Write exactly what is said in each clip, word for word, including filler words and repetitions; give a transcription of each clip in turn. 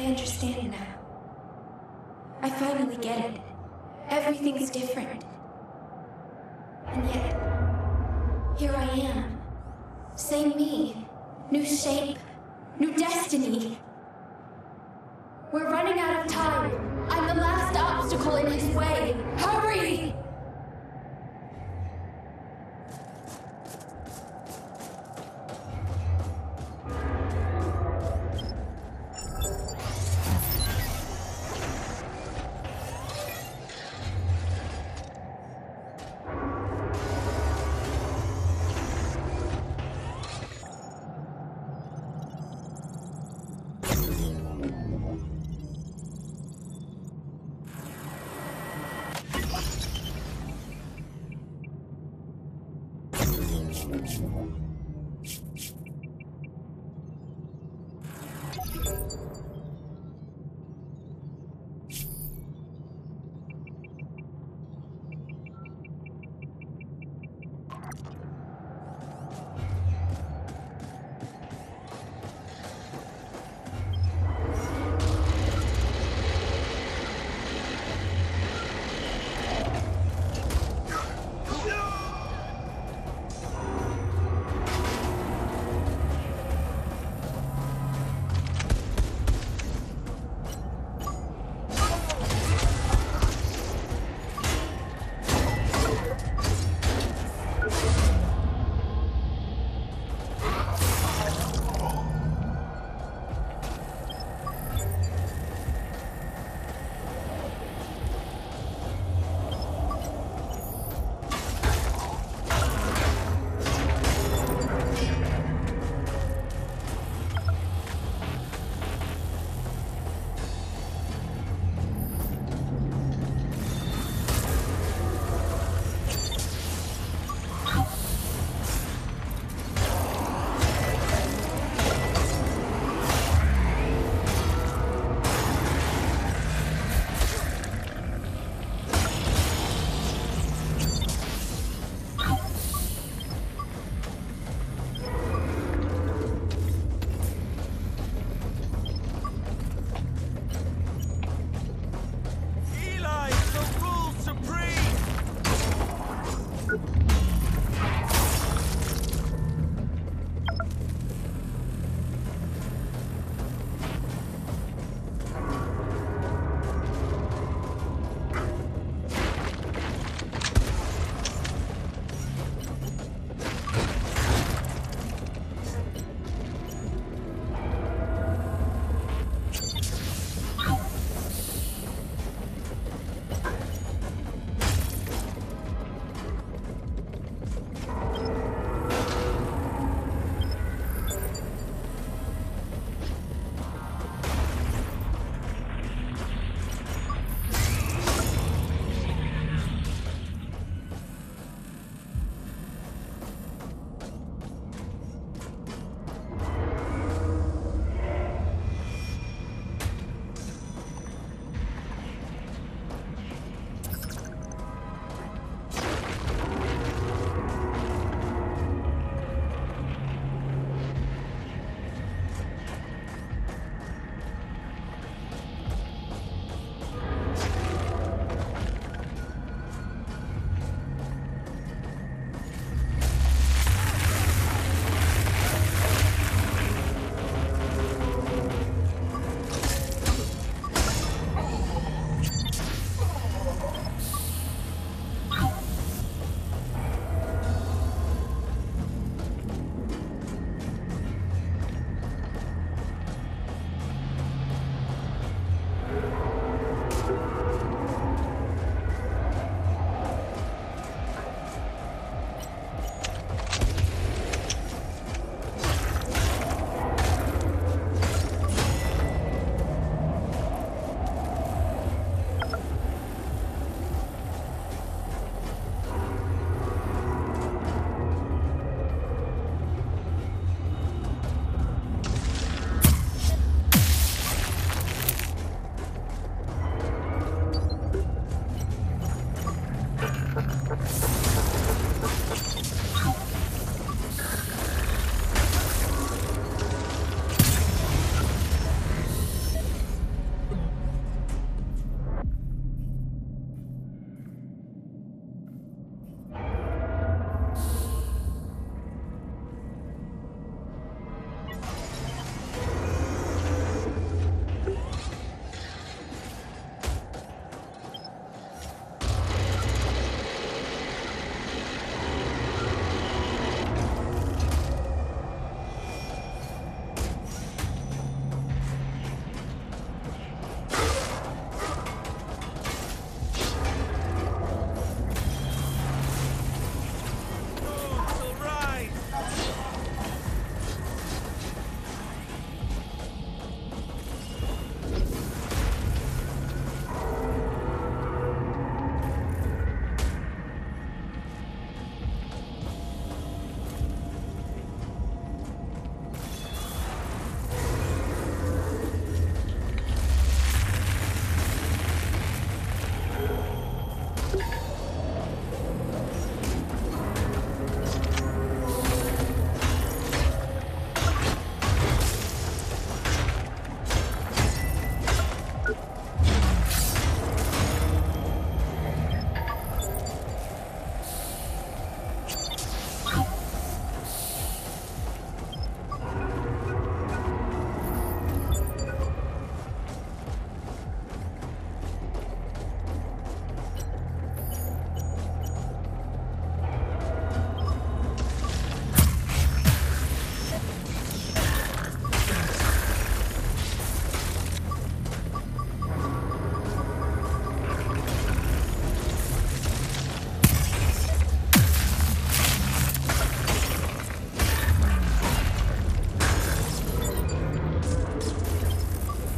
I understand it now. I finally get it. Everything's different. And yet, here I am. Same me. New shape. New destiny. We're running out of time. I'm the last obstacle in his way. Hurry!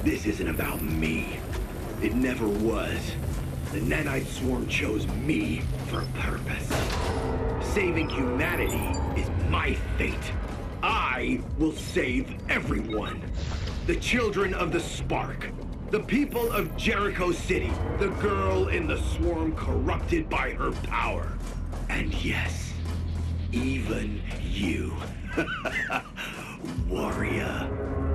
This isn't about me. It never was. The Nanite Swarm chose me for a purpose. Saving humanity is my fate. I will save everyone. The children of the Spark. The people of Jericho City. The girl in the swarm corrupted by her power. And yes, even you. Warrior.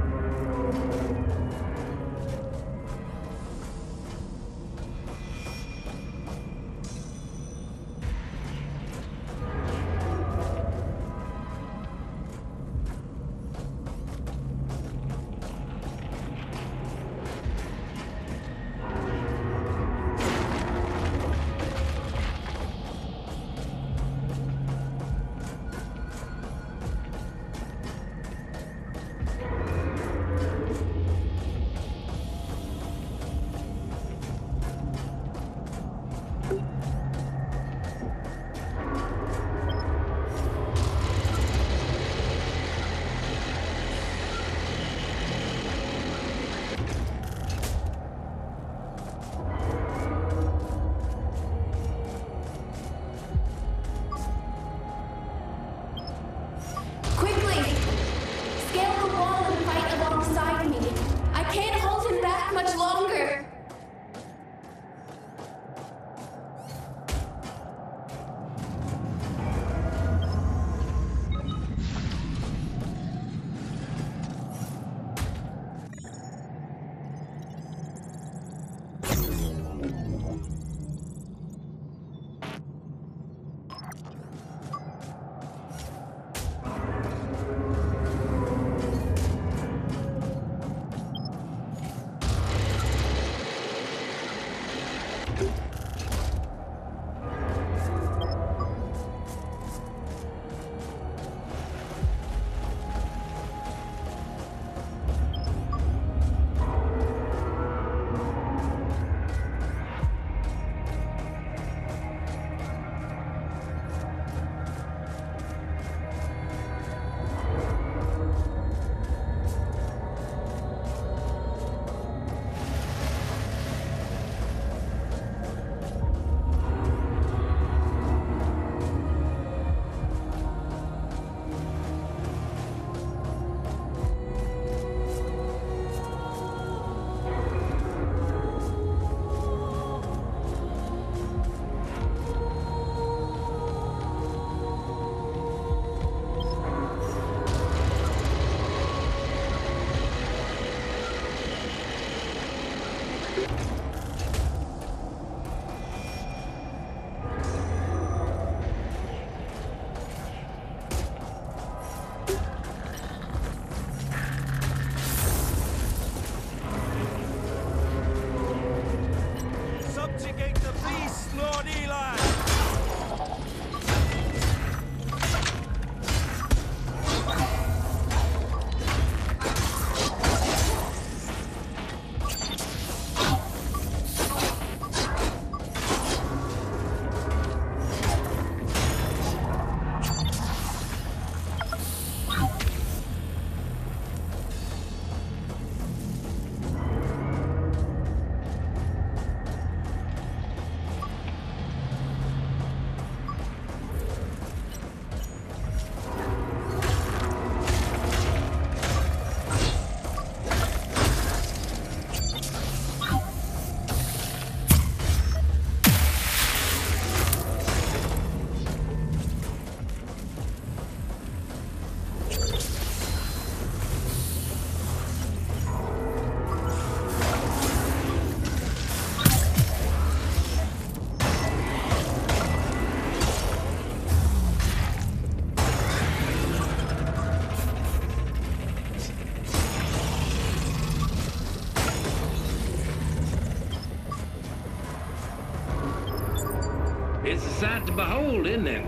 It's a sight to behold, isn't it?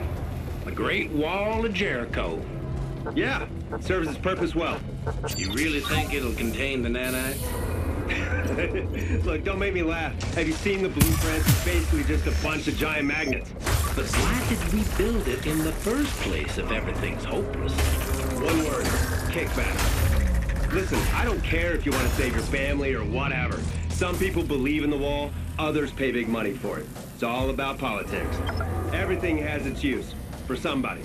The Great Wall of Jericho. Yeah, it serves its purpose well. You really think it'll contain the Nanite? Look, don't make me laugh. Have you seen the blueprints? It's basically just a bunch of giant magnets. But why did we build it in the first place if everything's hopeless? One word, kickback. Listen, I don't care if you want to save your family or whatever. Some people believe in the wall, others pay big money for it. It's all about politics. Everything has its use, for somebody.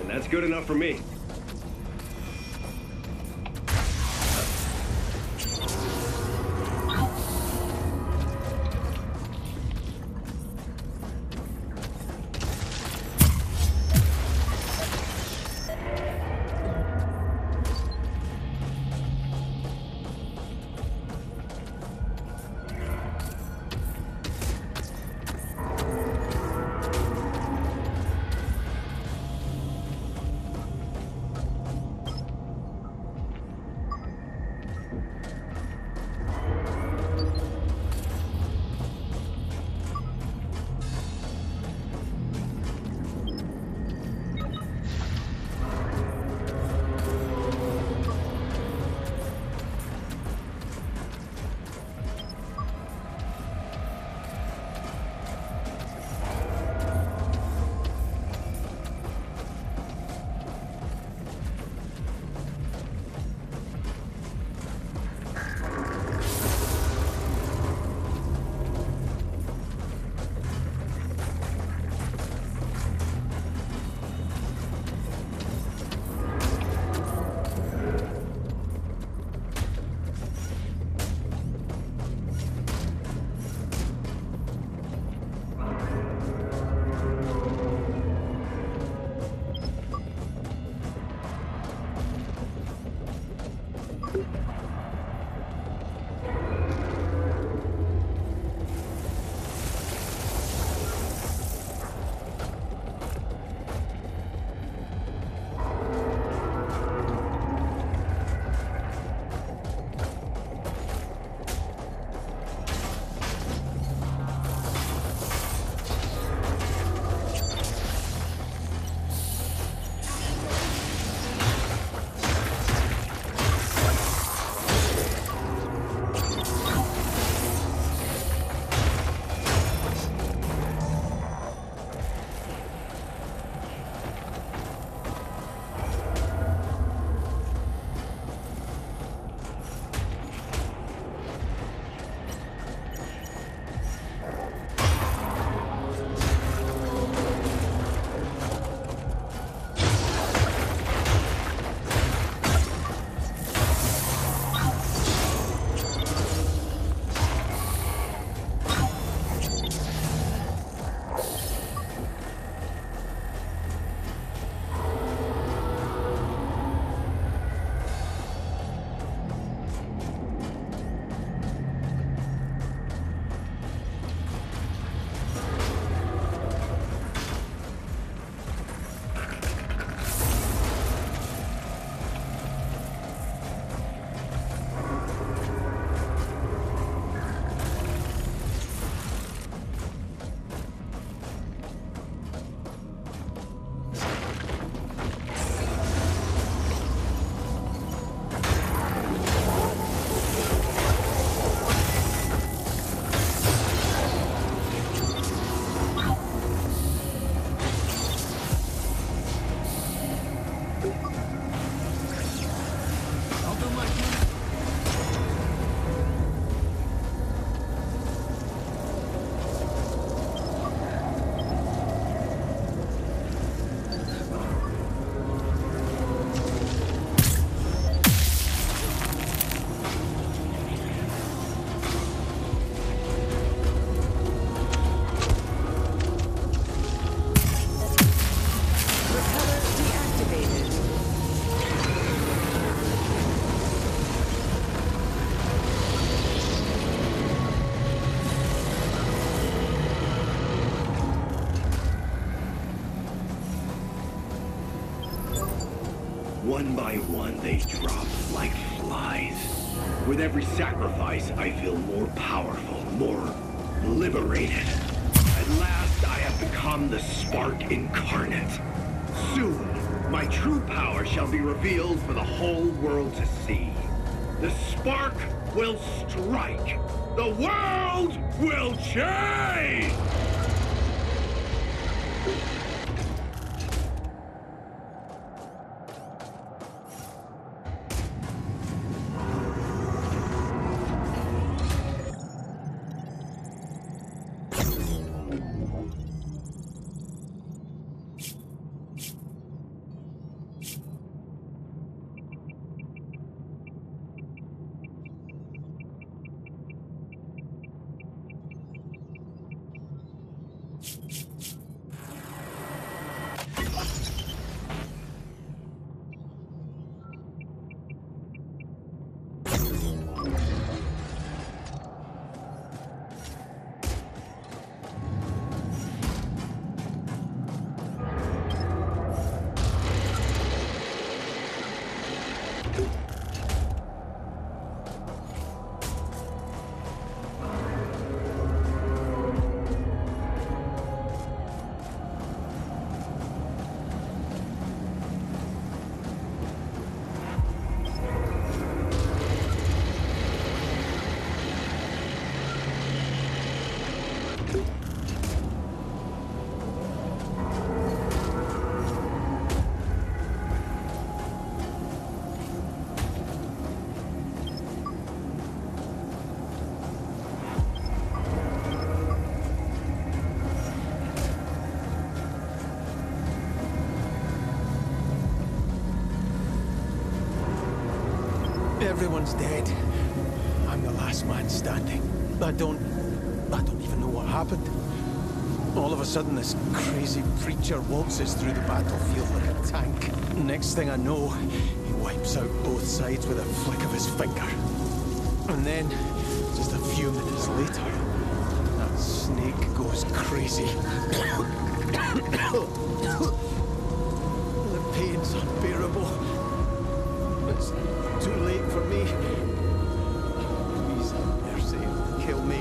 And that's good enough for me. One by one, they drop like flies. With every sacrifice, I feel more powerful, more liberated. At last, I have become the Spark incarnate. Soon, my true power shall be revealed for the whole world to see. The Spark will strike. The world will change! Everyone's dead. I'm the last man standing. I don't... I don't even know what happened. All of a sudden, this crazy preacher waltzes through the battlefield like a tank. Next thing I know, he wipes out both sides with a flick of his finger. And then, just a few minutes later, that snake goes crazy. The pain's unbearable. It's too late for me. Please have mercy, kill me.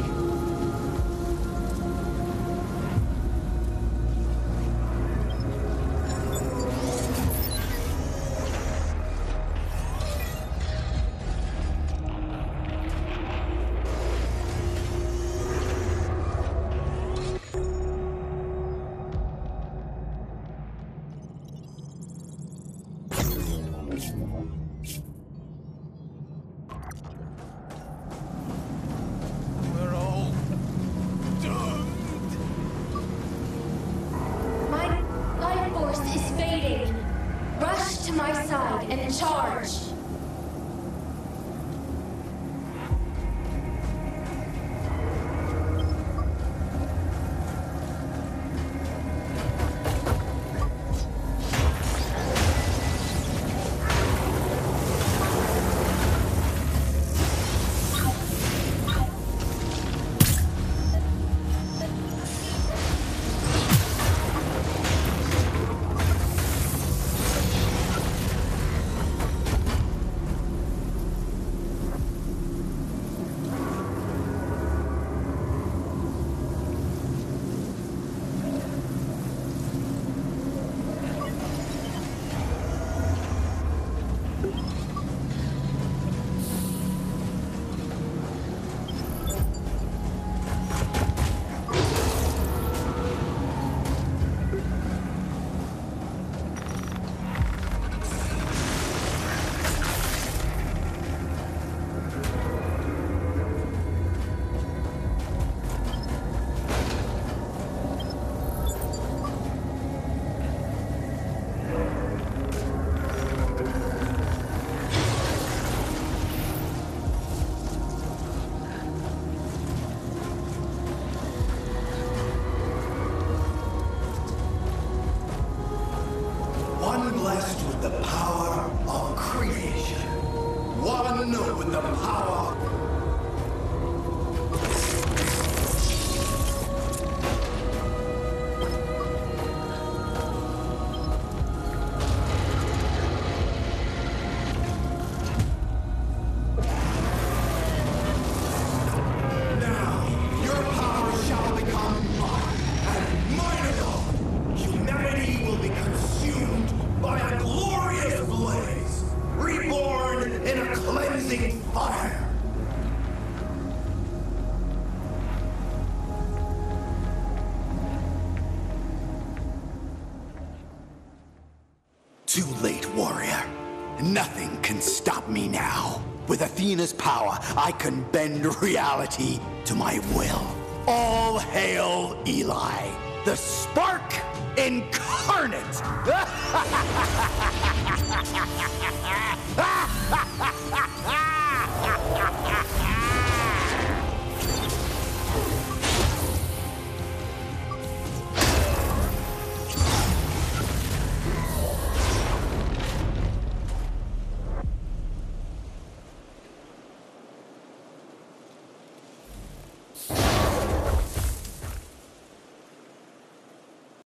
Too late, warrior. Nothing can stop me now. With Athena's power, I can bend reality to my will. All hail Eli, the Spark incarnate!